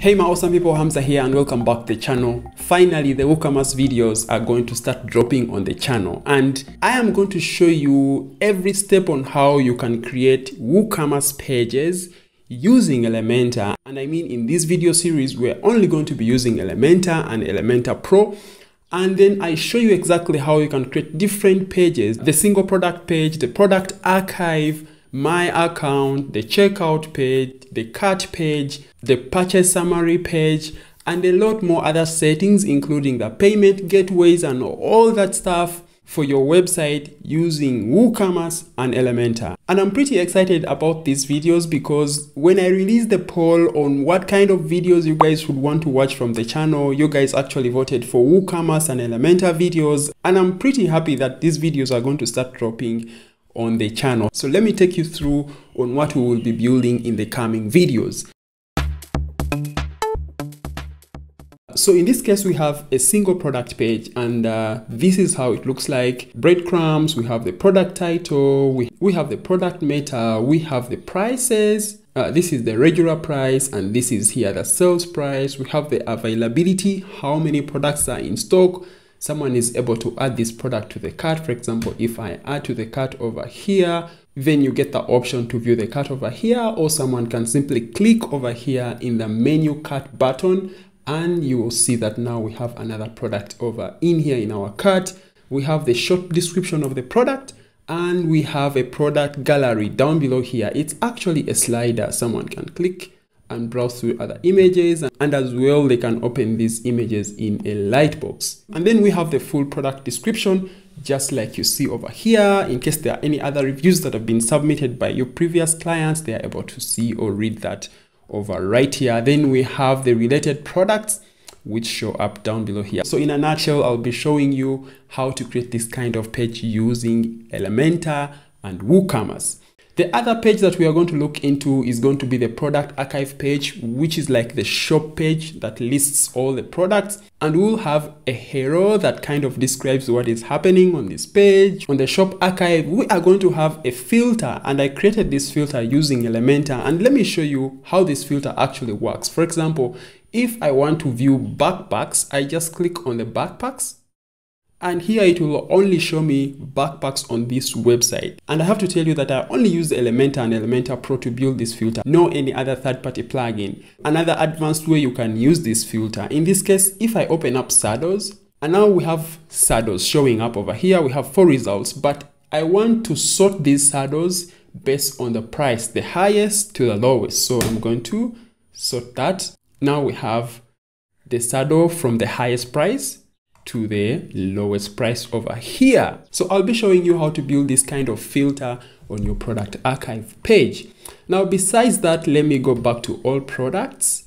Hey my awesome people, Hamza here and welcome back to the channel. Finally, the WooCommerce videos are going to start dropping on the channel, and I am going to show you every step on how you can create WooCommerce pages using Elementor. And I mean, in this video series, we're only going to be using Elementor and Elementor Pro. And then I show you exactly how you can create different pages, the single product page, the product archive, my account, the checkout page, the cart page, the purchase summary page, and a lot more other settings, including the payment gateways and all that stuff for your website using WooCommerce and Elementor. And I'm pretty excited about these videos because when I released the poll on what kind of videos you guys would want to watch from the channel, you guys actually voted for WooCommerce and Elementor videos. And I'm pretty happy that these videos are going to start dropping on the channel. So let me take you through on what we will be building in the coming videos. So in this case, we have a single product page, and this is how it looks like. Breadcrumbs, we have the product title, we have the product meta, we have the prices. This is the regular price, and this is here the sales price. We have the availability, how many products are in stock. Someone is able to add this product to the cart. For example, if I add to the cart over here, then you get the option to view the cart over here, or someone can simply click over here in the menu cart button, and you will see that now we have another product over in here in our cart. We have the short description of the product, and we have a product gallery down below here. It's actually a slider. Someone can click and browse through other images, and as well they can open these images in a lightbox. And then we have the full product description, just like you see over here. In case there are any other reviews that have been submitted by your previous clients, they are able to see or read that over right here. Then we have the related products which show up down below here. So in a nutshell, I'll be showing you how to create this kind of page using Elementor and WooCommerce. The other page that we are going to look into is going to be the product archive page, which is like the shop page that lists all the products, and we'll have a hero that kind of describes what is happening on this page. On the shop archive, we are going to have a filter, and I created this filter using Elementor, and let me show you how this filter actually works. For example, if I want to view backpacks, I just click on the backpacks, and here it will only show me backpacks on this website. And I have to tell you that I only use Elementor and Elementor Pro to build this filter, no any other third-party plugin. Another advanced way you can use this filter, in this case, if I open up saddles, and now we have saddles showing up over here. We have 4 results, but I want to sort these saddles based on the price, the highest to the lowest. So I'm going to sort that. Now we have the saddle from the highest price to the lowest price over here. So I'll be showing you how to build this kind of filter on your product archive page. Now, besides that, let me go back to all products.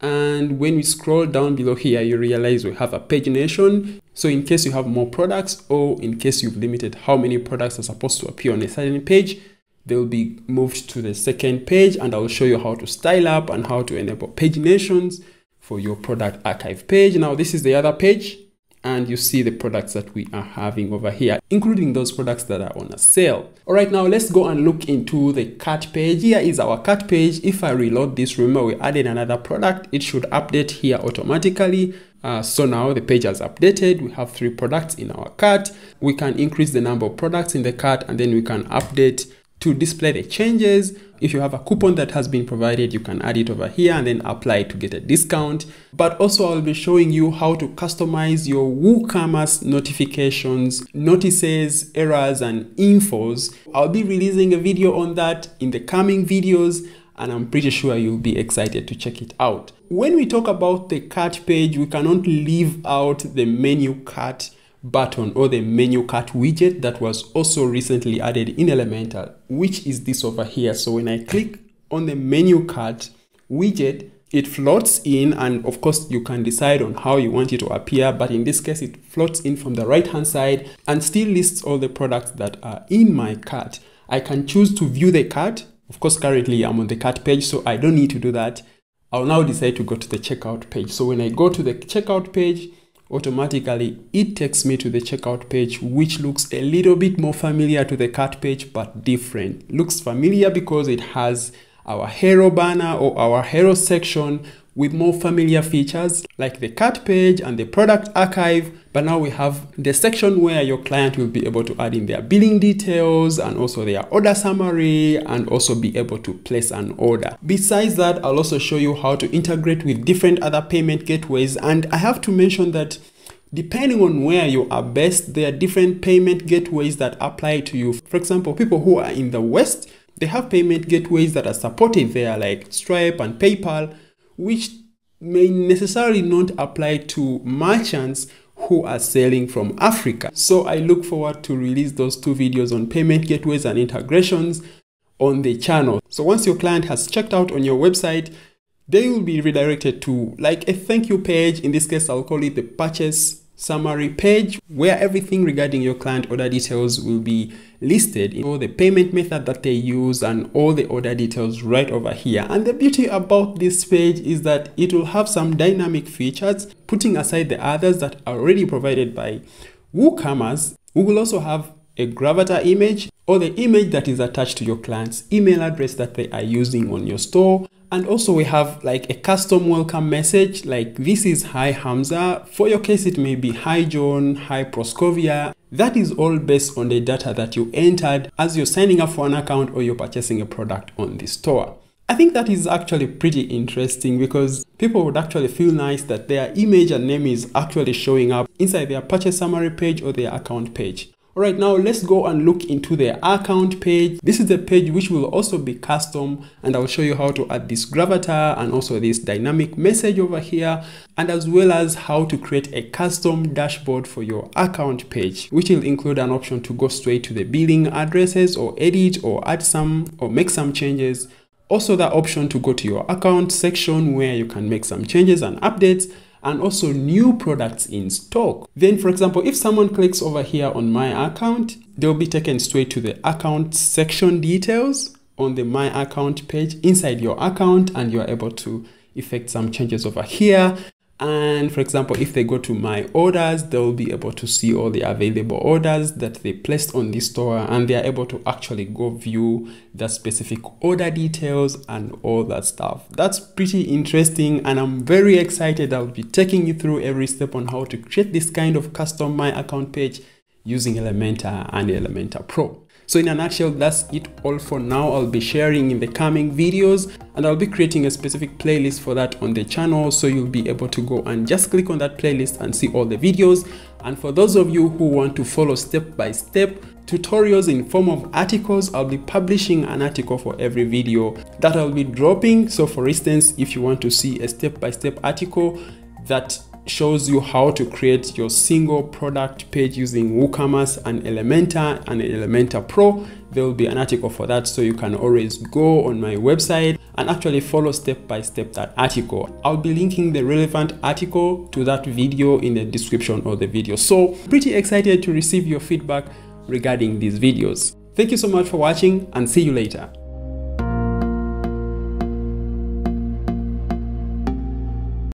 And when we scroll down below here, you realize we have a pagination. So in case you have more products, or in case you've limited how many products are supposed to appear on a certain page, they'll be moved to the second page, and I'll show you how to style up and how to enable paginations for your product archive page. Now this is the other page, and you see the products that we are having over here, including those products that are on a sale. All right, now let's go and look into the cart page. Here is our cart page. If I reload this, remember we added another product, it should update here automatically. So now the page has updated. We have 3 products in our cart. We can increase the number of products in the cart, and then we can update to display the changes. If you have a coupon that has been provided, you can add it over here and then apply to get a discount. But also I'll be showing you how to customize your WooCommerce notifications, notices, errors, and infos. I'll be releasing a video on that in the coming videos, and I'm pretty sure you'll be excited to check it out. When we talk about the cart page, we cannot leave out the menu cart button or the menu cart widget that was also recently added in Elementor, which is this over here. So when I click on the menu cart widget, it floats in, and of course you can decide on how you want it to appear, but in this case it floats in from the right hand side and still lists all the products that are in my cart. I can choose to view the cart. Of course, currently I'm on the cart page, so I don't need to do that. I'll now decide to go to the checkout page. So when I go to the checkout page, automatically it takes me to the checkout page, which looks a little bit more familiar to the cart page, but different. Looks familiar because it has our hero banner or our hero section with more familiar features like the cart page and the product archive. But now we have the section where your client will be able to add in their billing details and also their order summary and also be able to place an order. Besides that, I'll also show you how to integrate with different other payment gateways. And I have to mention that depending on where you are based, there are different payment gateways that apply to you. For example, people who are in the West, they have payment gateways that are supported there like Stripe and PayPal, which may necessarily not apply to merchants who are selling from Africa. So I look forward to release those two videos on payment gateways and integrations on the channel. So once your client has checked out on your website, they will be redirected to like a thank you page. In this case, I'll call it the purchase summary page, where everything regarding your client order details will be listed, all the payment method that they use and all the order details right over here. And the beauty about this page is that it will have some dynamic features, putting aside the others that are already provided by WooCommerce. We will also have a gravatar image or the image that is attached to your client's email address that they are using on your store. And also we have like a custom welcome message like this is hi Hamza. For your case, it may be hi John, hi Proskovia. That is all based on the data that you entered as you're signing up for an account or you're purchasing a product on the store. I think that is actually pretty interesting because people would actually feel nice that their image and name is actually showing up inside their purchase summary page or their account page. All right, now let's go and look into the account page. This is the page which will also be custom, and I'll show you how to add this gravatar and also this dynamic message over here, and as well as how to create a custom dashboard for your account page, which will include an option to go straight to the billing addresses or edit or add some or make some changes. Also the option to go to your account section where you can make some changes and updates, and also new products in stock. Then for example, if someone clicks over here on my account, they'll be taken straight to the account section details on the my account page inside your account, and you're able to effect some changes over here. And for example, if they go to my orders, they'll be able to see all the available orders that they placed on the store, and they are able to actually go view the specific order details and all that stuff. That's pretty interesting, and I'm very excited. I'll be taking you through every step on how to create this kind of custom My Account page using Elementor and Elementor Pro. So in a nutshell, that's it all for now. I'll be sharing in the coming videos, and I'll be creating a specific playlist for that on the channel. So you'll be able to go and just click on that playlist and see all the videos. And for those of you who want to follow step-by-step tutorials in form of articles, I'll be publishing an article for every video that I'll be dropping. So for instance, if you want to see a step-by-step article that shows you how to create your single product page using WooCommerce and Elementor Pro, there will be an article for that. So you can always go on my website and actually follow step by step that article. I'll be linking the relevant article to that video in the description of the video. So pretty excited to receive your feedback regarding these videos. Thank you so much for watching, and see you later.